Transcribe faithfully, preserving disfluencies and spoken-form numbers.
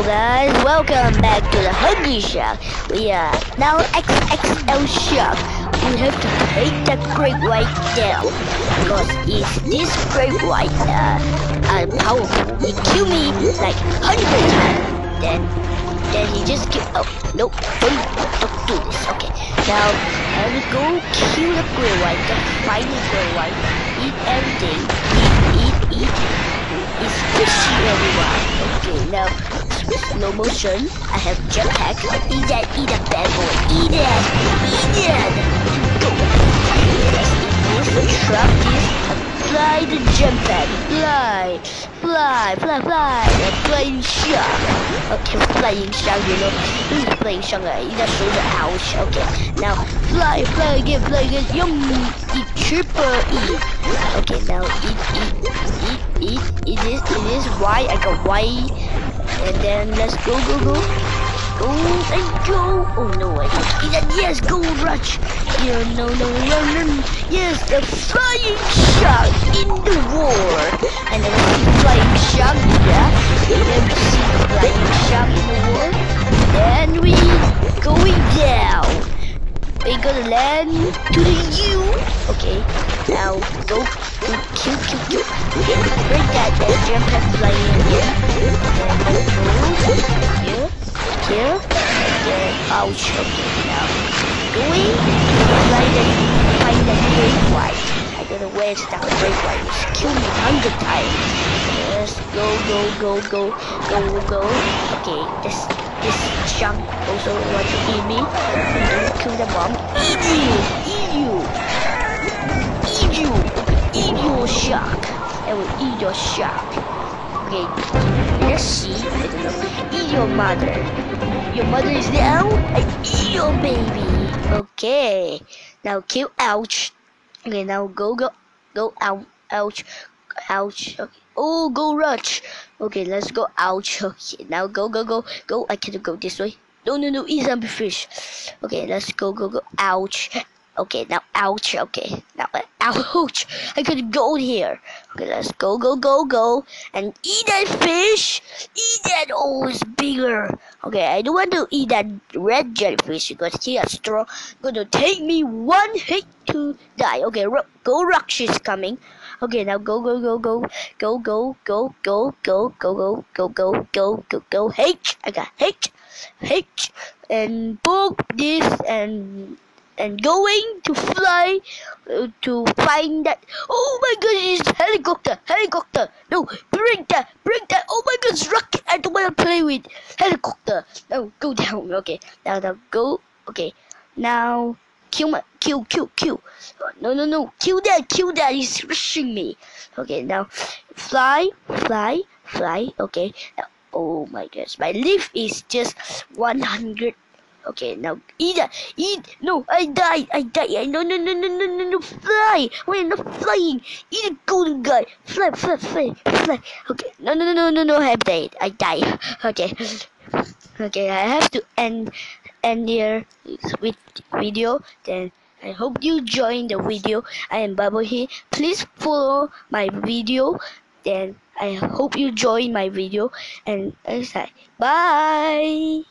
Hello guys, welcome back to the Hungry Shark. We are now triple X L Shark. We have to take the great white down, because if this great white uh, uh, powerful, he kill me like hundred times, then then he just kill. Oh nope, don't, don't do this. Okay, now here we go, kill the great white, the final great white, eat everything, eat, eat, eat. It's fishy everyone. Okay, now slow motion. I have jetpack. Eat that, eat that bad boy. Eat that, eat that. Go. Let's eat this. Let's trap this. Apply the jetpack. Fly, fly, fly, fly. A flying shark. Okay, flying shark. You know, this is flying shark. Eat that shoulder. Ouch. Okay, now fly, fly again, fly again. Yum. Eat triple E. Okay, now eat, eat, eat. It, it is it is Y, I got Y, and then let's go go go go and go. Oh no way, yes, go rush. Yeah, no no no no, yes, the flying shark in the war. And then we see flying shark, yeah, and then we see flying shark in the war, and we going down. We gonna land to the U. Okay, now go. Kill, kill, kill. Break that, that jump and fly in here. Here, here, here. Ouch, okay, now. Going, fly that, find that great white. I don't know where it's that great white. It's killed me hundred times. Yes, go, go, go, go, go, go. Okay, this, this jump also wants to eat me. Don't kill the bomb. Eat you, eat you. Eat you. Eat your shark. I will eat your shark. Okay, let's see. I don't know. Eat your mother. Your mother is now. I eat your baby. Okay. Now kill. Ouch. Okay, now go go go. Ouch. Ouch. Ouch. Okay. Oh, go rush. Okay, let's go. Ouch. Okay, now go go go go. I cannot go this way. No no no. Eat zombie fish. Okay, let's go go go. Ouch. Okay, now ouch. Okay, now ouch. I could go here. Okay, let's go, go, go, go, and eat that fish. Eat that. Oh, it's bigger. Okay, I don't want to eat that red jellyfish because he is strong. Gonna take me one hit to die. Okay, go, Roxy is coming. Okay, now go, go, go, go, go, go, go, go, go, go, go, go, go, go, go. H. I got H, H, and book this and. And going to fly uh, to find that. Oh my goodness, helicopter, helicopter. No, bring that, bring that. Oh my goodness, rocket. I don't want to play with helicopter. Now go down. Okay, now now go. Okay, now kill my kill kill kill. No no no, kill that, kill that. He's rushing me. Okay, now fly fly fly. Okay. Now, oh my goodness, my life is just one hundred. Okay, now eat that, eat. No, I died, I died. I, no, no, no, no, no, no, no, fly. We're not flying. Eat a golden guy. Fly, fly, fly, fly. Okay, no, no, no, no, no, I died. I died. Okay, okay, I have to end end here with video. Then I hope you join the video. I am BaboiHin. Please follow my video. Then I hope you join my video. And I say bye.